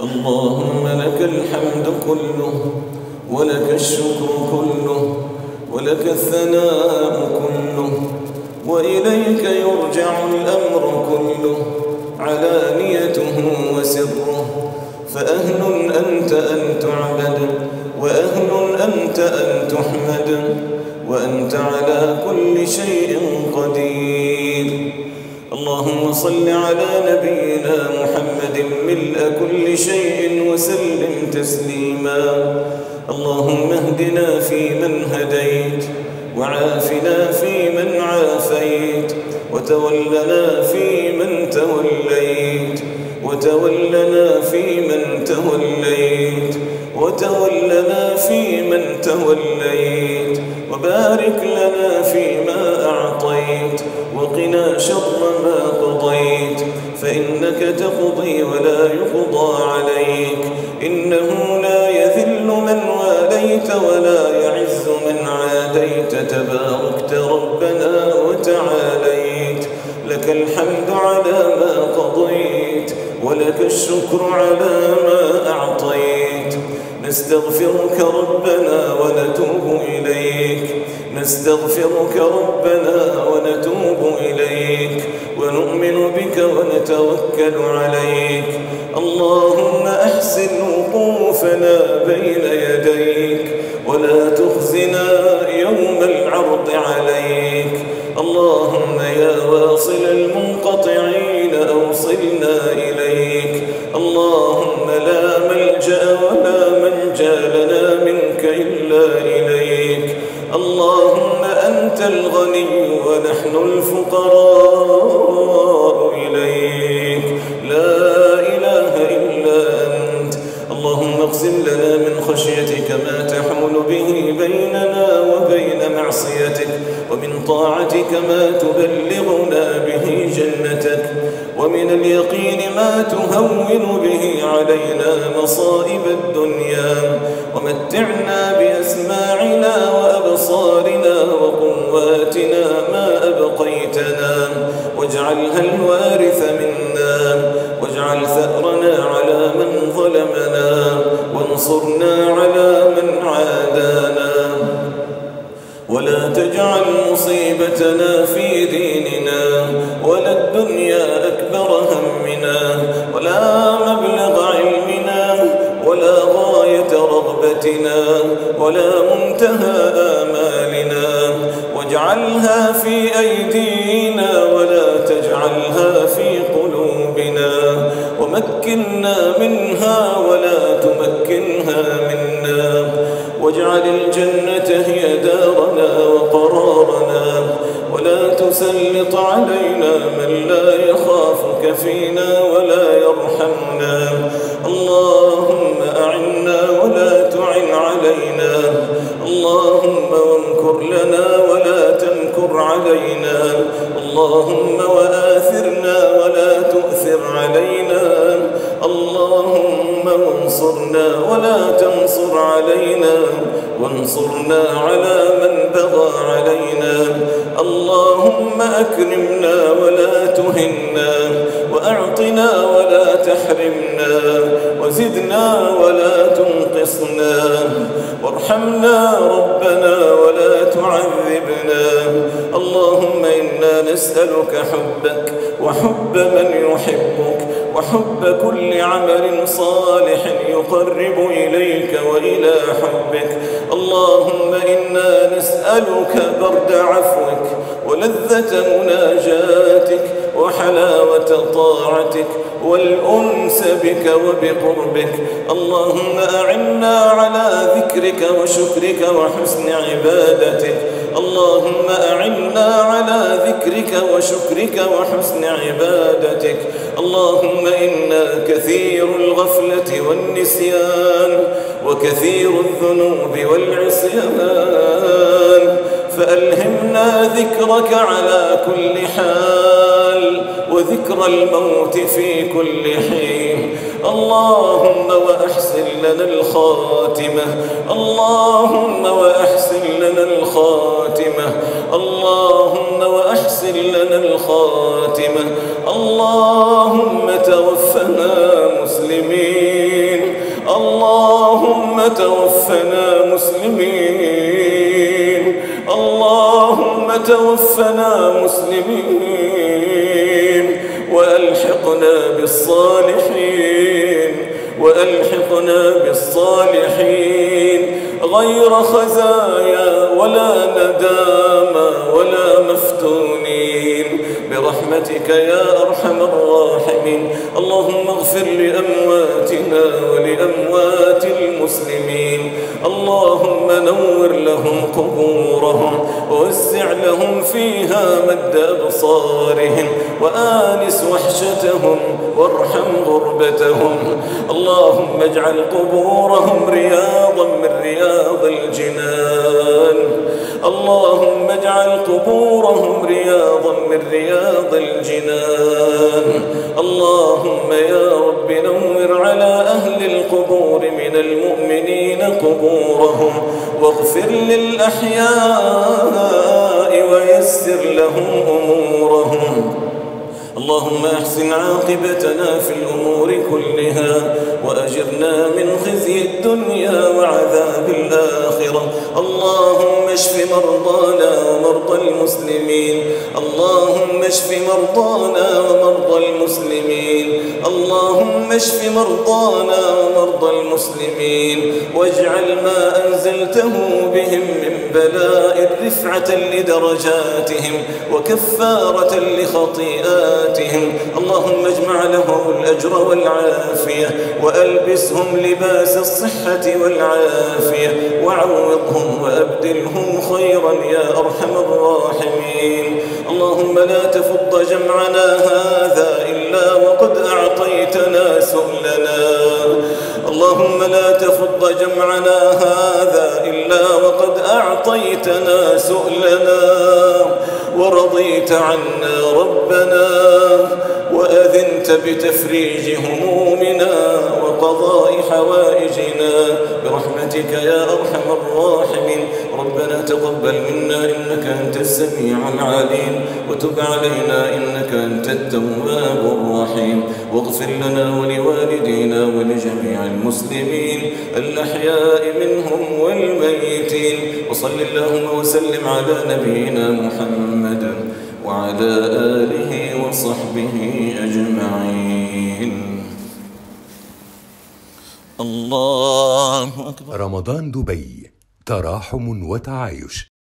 اللهم لك الحمد كله ولك الشكر كله ولك الثناء كله وإليك يرجع الأمر كله علانيته وسره، فأهل أنت أن تعبد وأهل أنت أن تحمد وأنت على كل شيء قدير. اللهم صل على نبينا محمد ملء كل شيء وسلم تسليما. اللهم اهدنا فيمن هديت وعافنا فيمن عافيت وتولنا فيمن توليت وبارك لنا فيما أعطيت وقنا شر ما قضيت، فإنك تقضي ولا يقضى عليك، إنه لا يذل من واليت ولا يعز من عاديت، تباركت ربنا وتعاليت. لك الحمد على ما قضيت ولك الشكر على ما أعطيت. نستغفرك ربنا ونتوب إليك ونؤمن بك ونتوكل عليك. اللهم أحسن وقوفنا بين يديك ولا تخزنا يوم العرض عليك. اللهم يا واصل المنقطعين أوصلنا إليك. اللهم لا ملجأ ولا منجا لنا منك إلا إليك. اللهم أنت الغني ونحن الفقراء إليك، لا إله إلا أنت. اللهم اقسم لنا من خشيتك ما تحول به بيننا وبين معصيتك، ومن طاعتك ما تبلغنا به جنتك، ومن اليقين ما تهون به علينا مصائب الدنيا. ومتعنا بأسماعنا وأبصارنا وقواتنا ما أبقيتنا، واجعلها الوارث منا، واجعل ثأرنا على من ظلمنا وانصرنا على من عادانا، ولا تجعل مصيبتنا في ديننا ولا الدنيا أكبر همنا ولا مبلغ علمنا ولا غاية رغبتنا ولا منتهى آمالنا، واجعلها في أيدينا ولا تجعلها في قلوبنا، ومكننا منها ولا تمكنها منا، واجعل الجنة هي دارنا وقرارنا، ولا تسلط علينا من لا يخافك فينا ولا يرحمنا. اللهم أعنا ولا تعن علينا، اللهم وانكر لنا ولا تمكر علينا، اللهم وآثرنا ولا تؤثر علينا، اللهم وانصرنا ولا تنصر علينا، وانصرنا على من بغى علينا. اللهم أكرمنا ولا تهنا، وأعطنا ولا تحرمنا، وزدنا ولا تنقصنا، وارحمنا ربنا ولا تعذبنا. اللهم إنا نسألك حبك وحب من يحبك وحب كل عمل صالح يقرب إليك وإلى حبك. اللهم إنا نسألك برد عفوك ولذة مناجاتك وحلاوة طاعتك والأنس بك وبقربك. اللهم أعنا على ذكرك وشكرك وحسن عبادتك، اللهم أعنا على ذكرك وشكرك وحسن عبادتك. اللهم إنا كثير الغفلة والنسيان وكثير الذنوب والعصيان، فألهمنا ذكرك على كل حال وذكر الموت في كل حين. اللهم وأحسن لنا الخاتمة، اللهم وأحسن لنا الخاتمة، اللهم وأحسن لنا الخاتمة، اللهم توفنا مسلمين. اللهم توفنا مسلمين، اللهم توفنا مسلمين، وألحقنا بالصالحين، وألحقنا بالصالحين، غير خزايا ولا ندامى ولا مفتونين، برحمتك يا أرحم الراحمين. اللهم اغفر لأمواتنا ولأموات المسلمين، اللهم نور لهم قبورهم، ووسع لهم فيها مد أبصارهم، وآنس وحشتهم، وارحم غربتهم. اللهم اجعل قبورهم رياضا من رياض الجنان، اللهم اجعل قبورهم رياضا من رياض الجنان. اللهم يا رب نور على أهل القبور من المؤمنين قبورهم، واغفر للأحياء ويسر لهم أمورهم. اللهم احسن عاقبتنا في الأمور كلها، وأجرنا من خزي الدنيا وعذاب الآخرة. اللهم اشف مرضانا ومرضى المسلمين، اللهم اشف مرضانا ومرضى المسلمين، اللهم اشف مرضانا ومرضى المسلمين، واجعل ما أنزلته بهم من بلاء رفعة لدرجاتهم وكفارة لخطيئاتهم. اللهم اجمع لهم الأجر والعافية، وألبسهم لباس الصحة والعافية، وعوضهم وأبدلهم خيرا يا أرحم الراحمين. اللهم لا تفض جمعنا هذا إلا وقد أعطيتنا سؤلنا، اللهم لا تفض جمعنا هذا إلا وقد أعطيتنا سؤلنا، ورضيت عنا ربنا، وأذنت بتفريج همومنا وقضاء حوائجنا، برحمتك يا أرحم الراحمين. ربنا تقبل منا إنك أنت السميع العليم، وتب علينا إنك أنت التواب الرحيم، واغفر لنا ولوالدينا ولجميع المسلمين الأحياء منهم والميتين، وصل اللهم وسلم على نبينا محمد وعلى آله وصحبه أجمعين. الله أكبر. رمضان دبي، تراحم وتعايش.